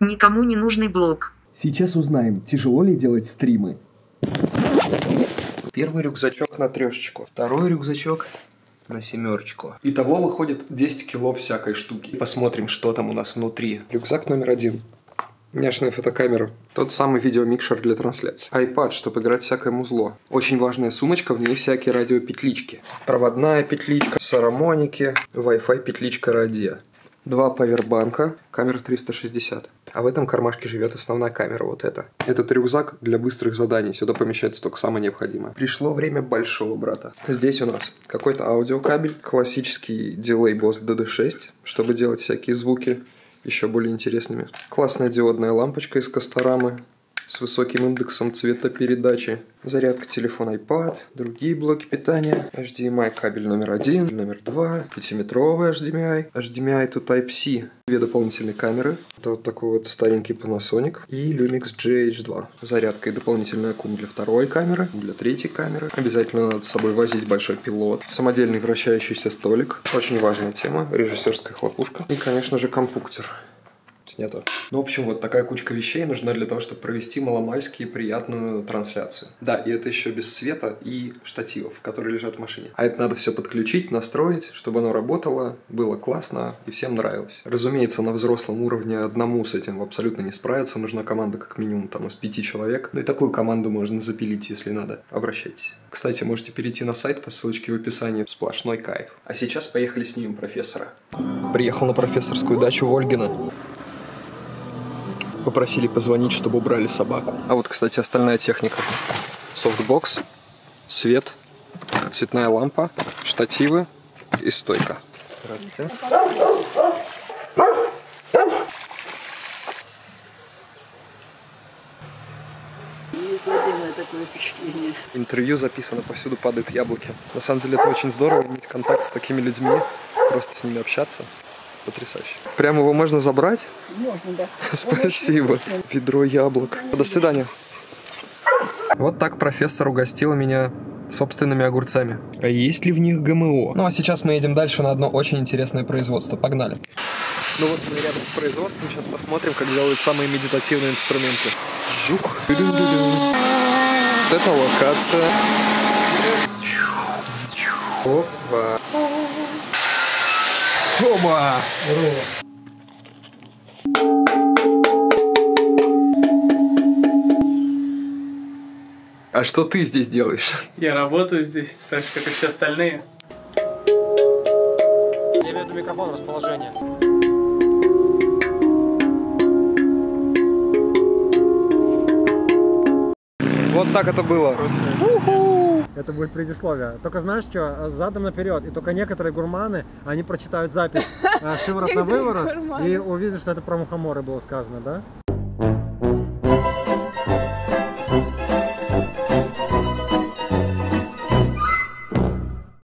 Никому не нужный блок. Сейчас узнаем, тяжело ли делать стримы. Первый рюкзачок на трешечку, второй рюкзачок на семерочку. Итого выходит 10 кило всякой штуки. Посмотрим, что там у нас внутри. Рюкзак номер 1. Няшная фотокамера. Тот самый видеомикшер для трансляции. Айпад, чтобы играть всякое музло. Очень важная сумочка, в ней всякие радиопетлички. Проводная петличка, сарамоники, Wi-Fi петличка радио. 2 павербанка, камера 360. А в этом кармашке живет основная камера, вот эта. Этот рюкзак для быстрых заданий, сюда помещается только самое необходимое. Пришло время большого брата. Здесь у нас какой-то аудиокабель, классический дилей Boss DD6, чтобы делать всякие звуки еще более интересными. Классная диодная лампочка из Касторамы с высоким индексом цветопередачи. Зарядка, телефон, iPad, другие блоки питания. HDMI кабель номер 1, номер 2, 5-метровый HDMI, HDMI to Type-C. Две дополнительные камеры. Это вот такой вот старенький Panasonic и Lumix GH2. Зарядка и дополнительный аккум для второй камеры, для третьей камеры. Обязательно надо с собой возить большой пилот. Самодельный вращающийся столик. Очень важная тема, режиссерская хлопушка. И, конечно же, компуктер. Снято. Ну, в общем, вот такая кучка вещей нужна для того, чтобы провести маломальски приятную трансляцию. Да, и это еще без света и штативов, которые лежат в машине. А это надо все подключить, настроить, чтобы оно работало, было классно и всем нравилось. Разумеется, на взрослом уровне одному с этим абсолютно не справиться. Нужна команда как минимум там из 5 человек. Ну и такую команду можно запилить, если надо. Обращайтесь. Кстати, можете перейти на сайт по ссылочке в описании. Сплошной кайф. А сейчас поехали снимем профессора. Приехал на профессорскую дачу Вольгина. Попросили позвонить, чтобы убрали собаку. А вот, кстати, остальная техника. Софтбокс, свет, цветная лампа, штативы и стойка. Здравствуйте. Такое впечатление. Интервью записано, повсюду падают яблоки. На самом деле это очень здорово, иметь контакт с такими людьми, просто с ними общаться. Потрясающе. Прямо его можно забрать? Можно, да. Спасибо. Ведро яблок. До свидания. Вот так профессор угостил меня собственными огурцами. А есть ли в них ГМО? Ну а сейчас мы едем дальше на одно очень интересное производство. Погнали. Ну вот мы рядом с производством. Сейчас посмотрим, как делают самые медитативные инструменты. Жук. Вот это локация. Опа. Оба! А что ты здесь делаешь? Я работаю здесь, так же, как и все остальные. Я имею в виду микрофон, расположение. Вот так это было. Это будет предисловие. Только знаешь что, задом наперед. И только некоторые гурманы, они прочитают запись «Шиворот на выворот» и увидят, что это про мухоморы было сказано, да?